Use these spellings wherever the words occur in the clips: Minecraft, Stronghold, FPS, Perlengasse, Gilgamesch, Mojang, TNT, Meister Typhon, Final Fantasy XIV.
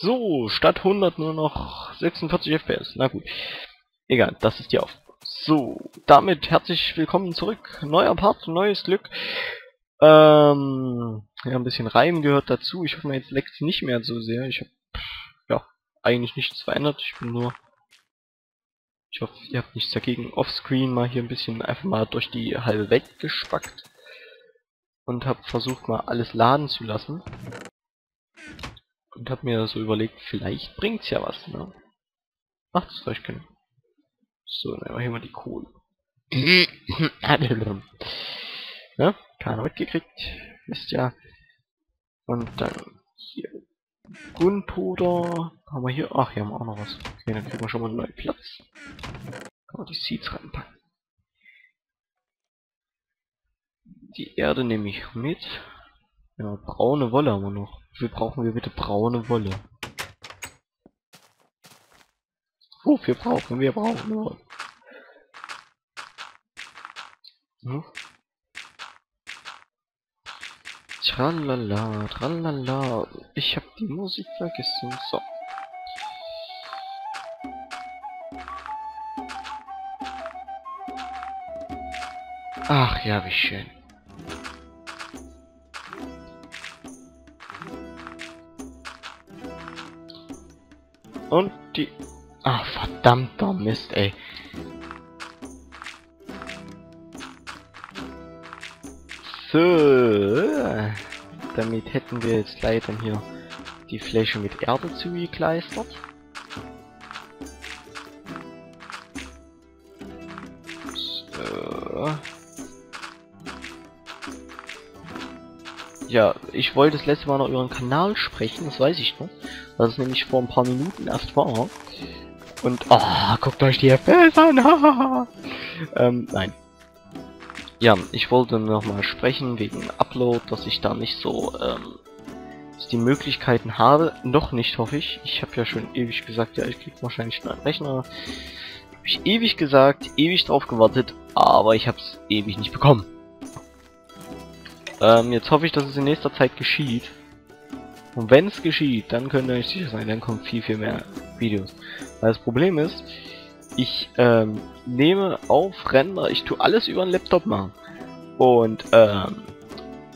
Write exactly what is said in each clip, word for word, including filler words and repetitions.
So, statt hundert nur noch sechsundvierzig F P S. Na gut. Egal, das ist die Aufgabe. So, damit herzlich willkommen zurück. Neuer Part, neues Glück. Ähm, ja, ein bisschen Reim gehört dazu. Ich hoffe, mir jetzt leckt es nicht mehr so sehr. Ich habe, ja, eigentlich nichts verändert. Ich bin nur... Ich hoffe, ihr habt nichts dagegen. Offscreen mal hier ein bisschen einfach mal durch die halbe Welt gespackt. Und habe versucht, mal alles laden zu lassen. Und habe mir so überlegt, vielleicht bringt's ja was, ne? Macht es vielleicht können. So, dann haben wir hier mal die Kohle. Ne? Keiner mitgekriegt. Wisst ja. Und dann hier. Grundpuder. Haben wir hier. Ach, hier haben wir auch noch was. Okay, dann kriegen wir schon mal einen neuen Platz. Kann man die Seeds reinpacken. Die Erde nehme ich mit. Ja, braune Wolle haben wir noch. Wie viel brauchen wir bitte braune Wolle? Wofür brauchen wir? Brauchen Wolle. Hm? Tralala, tralala. Ich habe die Musik vergessen. So. Ach ja, wie schön. Und die... Ach, verdammter Mist, ey. So. Damit hätten wir jetzt leider hier die Fläche mit Erde zugekleistert. So. Ja, ich wollte das letzte Mal noch über einen Kanal sprechen, das weiß ich noch. Das ist nämlich vor ein paar Minuten erst war. Und, ah, oh, guckt euch die F P S an! ähm, nein. Ja, ich wollte nochmal sprechen wegen Upload, dass ich da nicht so, ähm, die Möglichkeiten habe. Noch nicht, hoffe ich. Ich habe ja schon ewig gesagt, ja, ich krieg wahrscheinlich einen Rechner. Habe ich ewig gesagt, ewig drauf gewartet, aber ich habe es ewig nicht bekommen. Ähm, jetzt hoffe ich, dass es in nächster Zeit geschieht. Und wenn es geschieht, dann könnt ihr euch sicher sein, dann kommen viel, viel mehr Videos. Weil das Problem ist, ich ähm, nehme auf Render, ich tue alles über einen Laptop machen. Und ähm,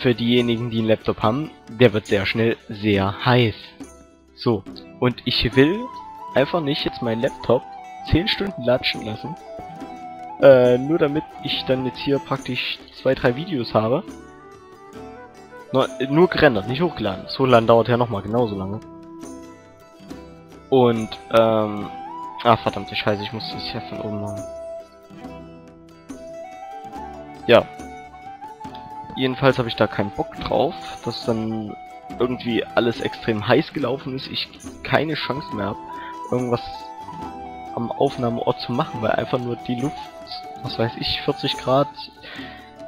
für diejenigen, die einen Laptop haben, der wird sehr schnell sehr heiß. So, und ich will einfach nicht jetzt meinen Laptop zehn Stunden latschen lassen. Äh, nur damit ich dann jetzt hier praktisch zwei, drei Videos habe. Nur, nur gerendert, nicht hochgeladen. So lang dauert ja nochmal genauso lange. Und, ähm... ah, verdammte Scheiße, ich muss das hier von oben machen. Ja. Jedenfalls habe ich da keinen Bock drauf, dass dann irgendwie alles extrem heiß gelaufen ist. Ich keine Chance mehr habe, irgendwas am Aufnahmeort zu machen, weil einfach nur die Luft, was weiß ich, vierzig Grad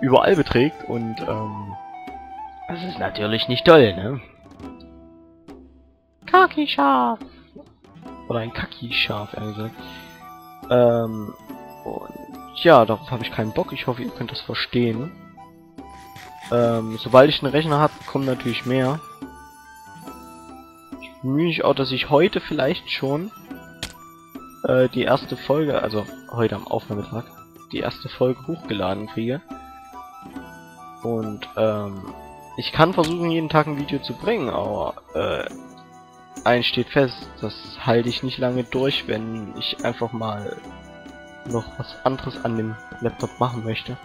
überall beträgt und, ähm... das ist natürlich nicht toll, ne? Kaki-Schaf! Oder ein Kaki-Schaf, ehrlich gesagt. Ähm, und ja, darauf habe ich keinen Bock. Ich hoffe, ihr könnt das verstehen. Ähm, sobald ich einen Rechner habe, kommen natürlich mehr. Ich bemühe mich auch, dass ich heute vielleicht schon äh, die erste Folge, also heute am Aufnahmetag, die erste Folge hochgeladen kriege. Und, ähm... ich kann versuchen, jeden Tag ein Video zu bringen, aber äh, eins steht fest, das halte ich nicht lange durch, wenn ich einfach mal noch was anderes an dem Laptop machen möchte.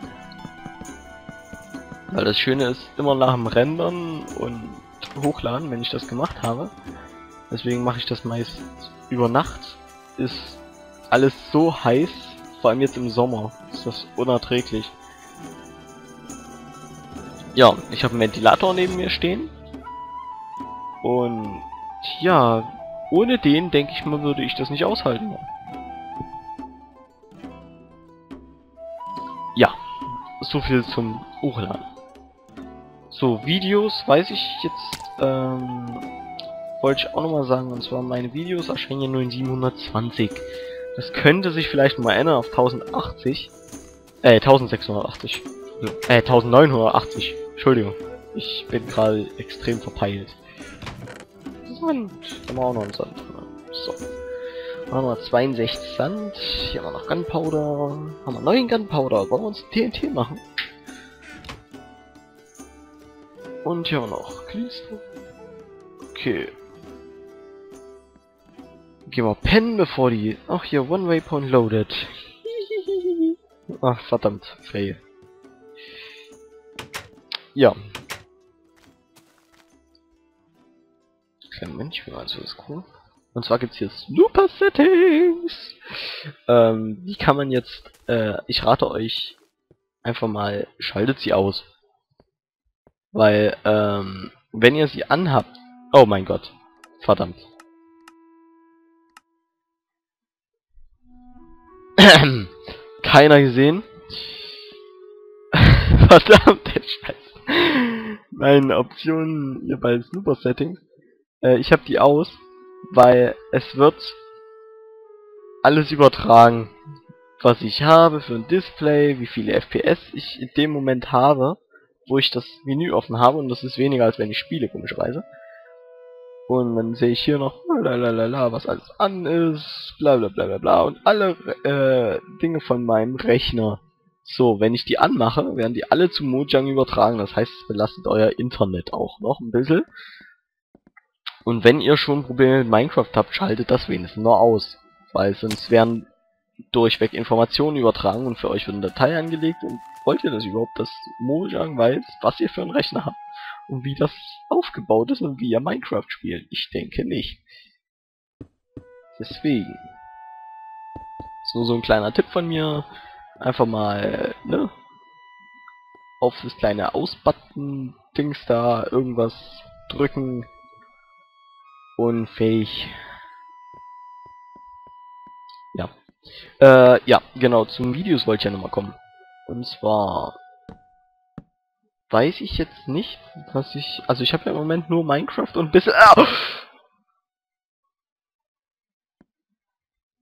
Weil das Schöne ist, immer nach dem Rendern und Hochladen, wenn ich das gemacht habe. Deswegen mache ich das meist über Nacht. Ist alles so heiß, vor allem jetzt im Sommer, ist das unerträglich. Ja, ich habe einen Ventilator neben mir stehen. Und ja, ohne den, denke ich mal, würde ich das nicht aushalten. Ja, so viel zum Hochladen. So, Videos, weiß ich jetzt, ähm, wollte ich auch nochmal sagen, und zwar meine Videos erscheinen ja nur in siebenhundertzwanzig. Das könnte sich vielleicht mal ändern auf tausendachtzig. Äh, eintausendsechshundertachtzig. Äh, neunzehnhundertachtzig. Entschuldigung. Ich bin gerade extrem verpeilt. Sand. Haben wir auch noch einen Sand drin. So. Dann haben wir zweiundsechzig Sand. Hier haben wir noch Gunpowder. Haben wir neuen Gunpowder. Wollen wir uns T N T machen? Und hier haben wir noch Künstler. Okay. Gehen wir pennen, bevor die... Ach, hier, One-Way-Point loaded. Ach, verdammt. Fail. Ja. Kleiner Mensch, wie meinst du das cool? Und zwar gibt es hier Super Settings. Ähm, die kann man jetzt... Äh, ich rate euch einfach mal, schaltet sie aus. Weil, ähm, wenn ihr sie anhabt... Oh mein Gott. Verdammt. Keiner gesehen. Verdammt, der Scheiß. Meine Optionen hier bei Super Settings. Äh, ich habe die aus, weil es wird alles übertragen, was ich habe für ein Display, wie viele F P S ich in dem Moment habe, wo ich das Menü offen habe, und das ist weniger, als wenn ich spiele, komischerweise. Und dann sehe ich hier noch lalalala, was alles an ist, bla bla bla bla bla, und alle äh, Dinge von meinem Rechner. So, wenn ich die anmache, werden die alle zu Mojang übertragen. Das heißt, es belastet euer Internet auch noch ein bisschen. Und wenn ihr schon Probleme mit Minecraft habt, schaltet das wenigstens nur aus. Weil sonst werden durchweg Informationen übertragen und für euch wird eine Datei angelegt. Und wollt ihr das überhaupt, dass Mojang weiß, was ihr für einen Rechner habt? Und wie das aufgebaut ist und wie ihr Minecraft spielt. Ich denke nicht. Deswegen. Ist nur so ein kleiner Tipp von mir. Einfach mal, ne? Auf das kleine Aus-Button-Dings da irgendwas drücken. Unfähig. Ja. Äh, ja, genau. Zum Videos wollte ich ja nochmal kommen. Und zwar... Weiß ich jetzt nicht, was ich... Also ich habe ja im Moment nur Minecraft und ein bisschen... Ah!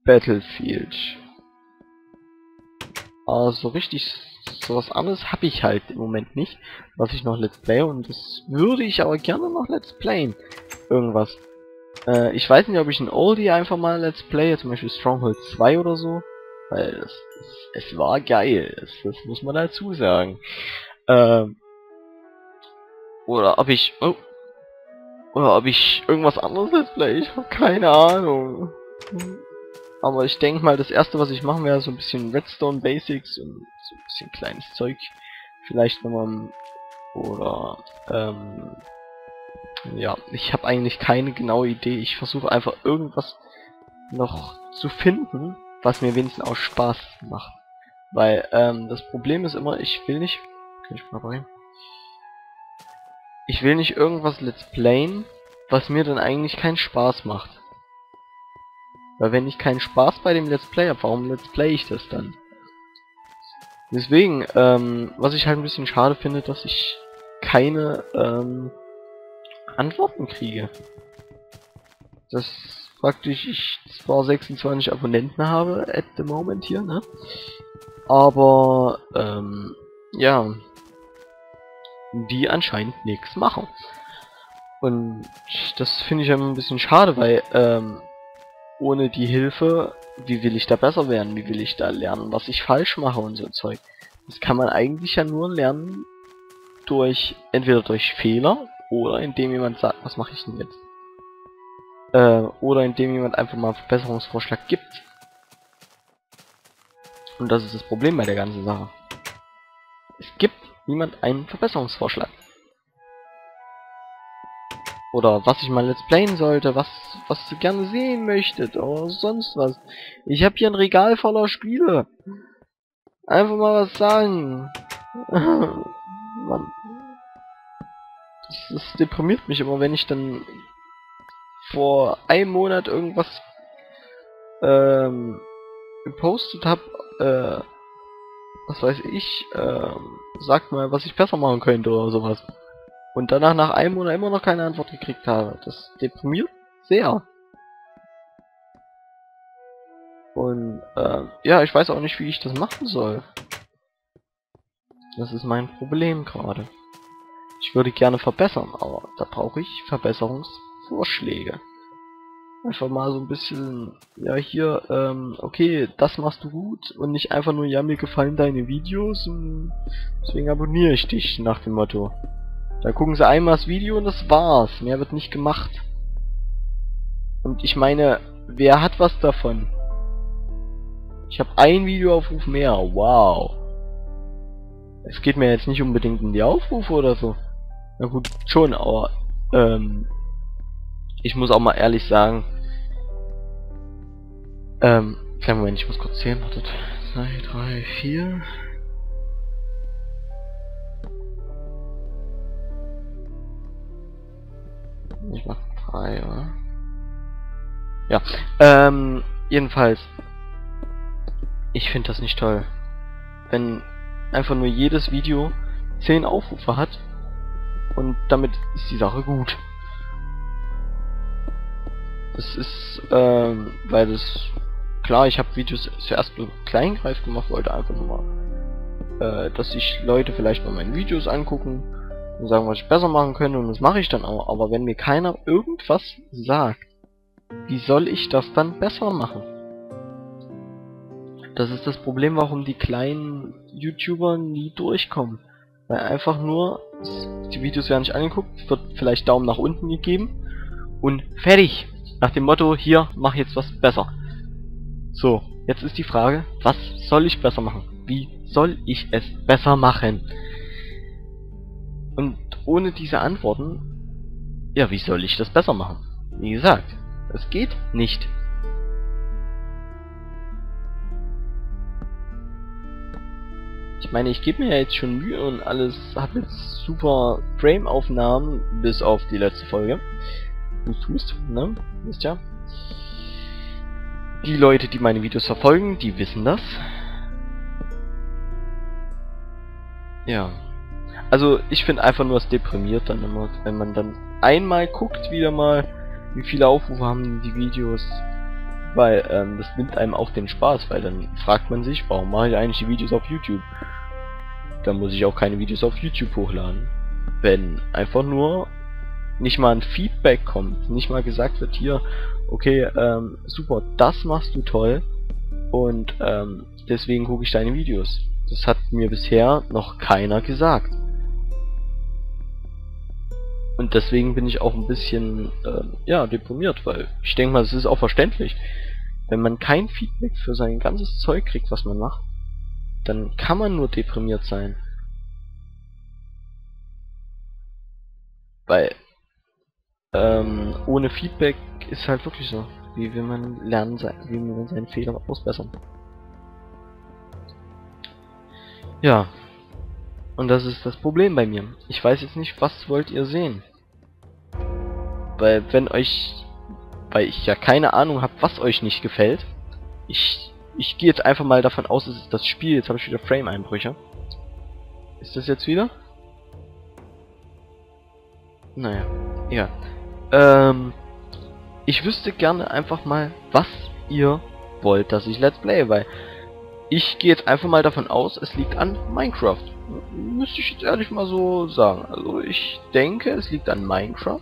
Battlefield. Also richtig sowas anderes habe ich halt im Moment nicht, was ich noch Let's Play, und das würde ich aber gerne noch Let's Playen. Irgendwas. Äh, ich weiß nicht, ob ich ein Oldie einfach mal Let's Play, zum Beispiel Stronghold zwei oder so. Weil es, es, es war geil, es, das muss man dazu sagen. Ähm... Oder ob ich... Oh, oder ob ich irgendwas anderes Let's Play. Ich habe keine Ahnung. Aber ich denke mal, das erste, was ich machen werde, so ein bisschen Redstone Basics und so ein bisschen kleines Zeug. Vielleicht nochmal... Oder... Ähm... Ja, ich habe eigentlich keine genaue Idee. Ich versuche einfach irgendwas noch zu finden, was mir wenigstens auch Spaß macht. Weil, ähm, das Problem ist immer, ich will nicht... Kann ich mal rein? Ich will nicht irgendwas Let's Playen, was mir dann eigentlich keinen Spaß macht. Weil wenn ich keinen Spaß bei dem Let's Play habe, warum Let's Play ich das dann? Deswegen, ähm, was ich halt ein bisschen schade finde, dass ich keine ähm, Antworten kriege. Dass praktisch ich zwar sechsundzwanzig Abonnenten habe, at the moment hier, ne? Aber, ähm, ja... die anscheinend nichts machen. Und das finde ich ein bisschen schade, weil ähm, ohne die Hilfe, wie will ich da besser werden? Wie will ich da lernen, was ich falsch mache und so ein Zeug? Das kann man eigentlich ja nur lernen durch, entweder durch Fehler oder indem jemand sagt, was mache ich denn jetzt? Äh, oder indem jemand einfach mal einen Verbesserungsvorschlag gibt. Und das ist das Problem bei der ganzen Sache. Es gibt niemand einen Verbesserungsvorschlag. Oder was ich mal Let's Playen sollte, was was ihr gerne sehen möchtet, oder sonst was. Ich habe hier ein Regal voller Spiele. Einfach mal was sagen. Mann. Das, das deprimiert mich immer, wenn ich dann vor einem Monat irgendwas ähm, gepostet habe, äh, was weiß ich, ähm, sagt mal, was ich besser machen könnte oder sowas. Und danach nach einem Monat immer noch keine Antwort gekriegt habe. Das deprimiert sehr. Und, ähm, ja, ich weiß auch nicht, wie ich das machen soll. Das ist mein Problem gerade. Ich würde gerne verbessern, aber da brauche ich Verbesserungsvorschläge. Vorschläge. Einfach mal so ein bisschen, ja hier, ähm, okay, das machst du gut und nicht einfach nur, ja, mir gefallen deine Videos und deswegen abonniere ich dich, nach dem Motto. Da gucken sie einmal das Video und das war's, mehr wird nicht gemacht. Und ich meine, wer hat was davon? Ich habe einen Videoaufruf mehr, wow. Es geht mir jetzt nicht unbedingt um die Aufrufe oder so. Na gut, schon, aber, ähm... ich muss auch mal ehrlich sagen, ähm, kleinen Moment, ich muss kurz zählen, wartet, zwei, drei, vier, ich mach drei, oder? Ja, ähm, jedenfalls, ich finde das nicht toll, wenn einfach nur jedes Video zehn Aufrufe hat und damit ist die Sache gut. Es ist, ähm, weil das, klar, ich habe Videos zuerst nur kleingreif gemacht, wollte einfach nur mal, äh, dass sich Leute vielleicht mal meine Videos angucken und sagen, was ich besser machen könnte, und das mache ich dann auch. Aber wenn mir keiner irgendwas sagt, wie soll ich das dann besser machen? Das ist das Problem, warum die kleinen YouTuber nie durchkommen. Weil einfach nur, die Videos werden nicht angeguckt, wird vielleicht Daumen nach unten gegeben und fertig. Nach dem Motto, hier, mach jetzt was besser. So, jetzt ist die Frage, was soll ich besser machen? Wie soll ich es besser machen? Und ohne diese Antworten, ja, wie soll ich das besser machen? Wie gesagt, es geht nicht. Ich meine, ich gebe mir ja jetzt schon Mühe und alles, habe jetzt super Frame-Aufnahmen, bis auf die letzte Folge. Du tust, ne? Wisst ja. Die Leute, die meine Videos verfolgen, die wissen das. Ja. Also, ich finde einfach nur, es deprimiert dann immer, wenn man dann einmal guckt, wieder mal, wie viele Aufrufe haben die Videos. Weil, ähm, das nimmt einem auch den Spaß, weil dann fragt man sich, warum mache ich eigentlich die Videos auf YouTube? Dann muss ich auch keine Videos auf YouTube hochladen. Wenn einfach nur nicht mal ein Feedback kommt, nicht mal gesagt wird, hier, okay, ähm, super, das machst du toll und ähm, deswegen gucke ich deine Videos. Das hat mir bisher noch keiner gesagt. Und deswegen bin ich auch ein bisschen, ähm, ja, deprimiert, weil ich denke mal, es ist auch verständlich. Wenn man kein Feedback für sein ganzes Zeug kriegt, was man macht, dann kann man nur deprimiert sein. Weil Ähm, ohne Feedback ist halt wirklich so. Wie will man lernen sein, wie will man seinen Fehler ausbessern? Ja. Und das ist das Problem bei mir. Ich weiß jetzt nicht, was wollt ihr sehen? Weil wenn euch, weil ich ja keine Ahnung habe, was euch nicht gefällt. Ich, ich gehe jetzt einfach mal davon aus, es ist das Spiel. Jetzt habe ich wieder Frame-Einbrüche. Ist das jetzt wieder? Naja, egal. Ähm, ich wüsste gerne einfach mal, was ihr wollt, dass ich Let's Play, weil ich gehe jetzt einfach mal davon aus, es liegt an Minecraft. Müsste ich jetzt ehrlich mal so sagen. Also ich denke, es liegt an Minecraft,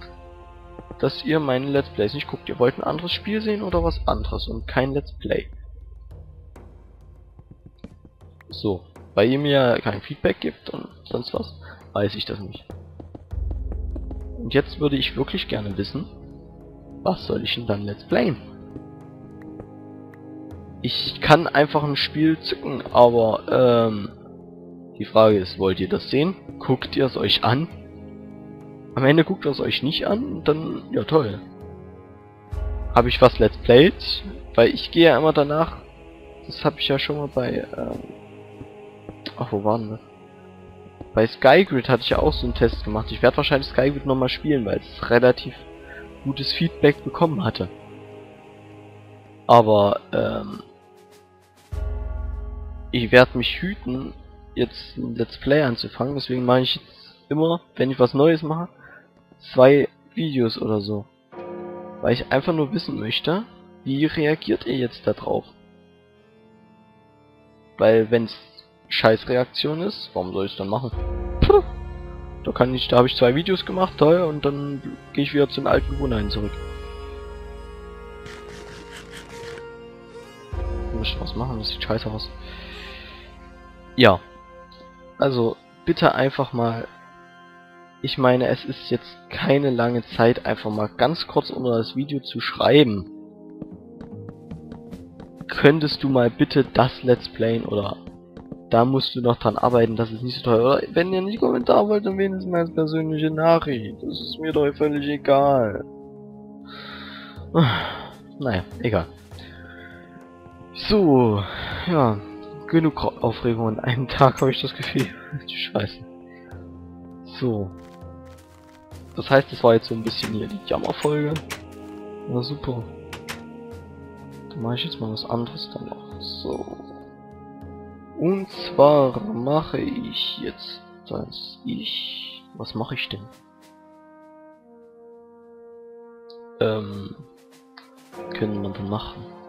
dass ihr meine Let's Plays nicht guckt. Ihr wollt ein anderes Spiel sehen oder was anderes und kein Let's Play. So, weil ihr mir kein Feedback gibt und sonst was, weiß ich das nicht. Und jetzt würde ich wirklich gerne wissen, was soll ich denn dann Let's Playen? Ich kann einfach ein Spiel zücken, aber ähm, die Frage ist, wollt ihr das sehen? Guckt ihr es euch an? Am Ende guckt ihr es euch nicht an, dann, ja toll. Habe ich was Let's Played? Weil ich gehe ja immer danach, das habe ich ja schon mal bei, ähm, ach wo waren wir? Bei Skygrid hatte ich ja auch so einen Test gemacht. Ich werde wahrscheinlich Skygrid nochmal spielen, weil es relativ gutes Feedback bekommen hatte. Aber, ähm... ich werde mich hüten, jetzt ein Let's Play anzufangen. Deswegen mache ich jetzt immer, wenn ich was Neues mache, zwei Videos oder so. Weil ich einfach nur wissen möchte, wie reagiert ihr jetzt da drauf? Weil, wenn es Scheißreaktion ist, warum soll ich es dann machen? Puh. Da kann ich, da habe ich zwei Videos gemacht, toll, und dann gehe ich wieder zu den alten Gewohnheiten zurück. Ich muss was machen, das sieht scheiße aus. Ja. Also, bitte einfach mal. Ich meine, es ist jetzt keine lange Zeit, einfach mal ganz kurz unter das Video zu schreiben. Könntest du mal bitte das Let's Playen, oder da musst du noch dran arbeiten, das ist nicht so teuer. Oder wenn ihr nicht Kommentar wollt, dann wenigstens meine persönliche Nachricht. Das ist mir doch völlig egal. Naja, egal. So, ja. Genug Aufregung an einem Tag, habe ich das Gefühl. Scheiße. So. Das heißt, das war jetzt so ein bisschen hier die Jammerfolge. Na super. Dann mache ich jetzt mal was anderes dann noch. So. Und zwar mache ich jetzt, dass ich... Was mache ich denn? Ähm... Können wir dann machen.